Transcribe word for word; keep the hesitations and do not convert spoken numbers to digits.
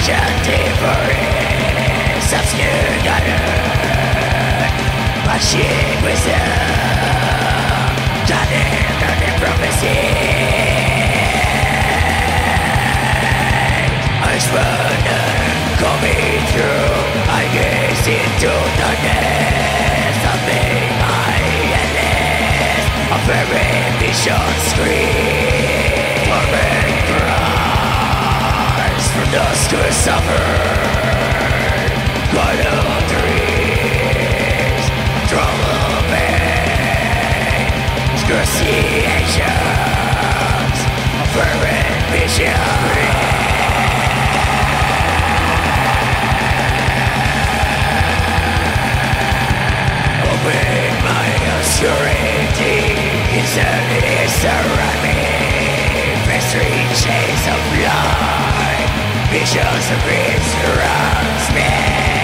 Contemporaries obscured on earth, but she preserved the name of the prophecy. I spun coming through, I gaze into the nest of being my endless, a very vision screen forming cries from dusk to summer. Visions of grace surrounds me.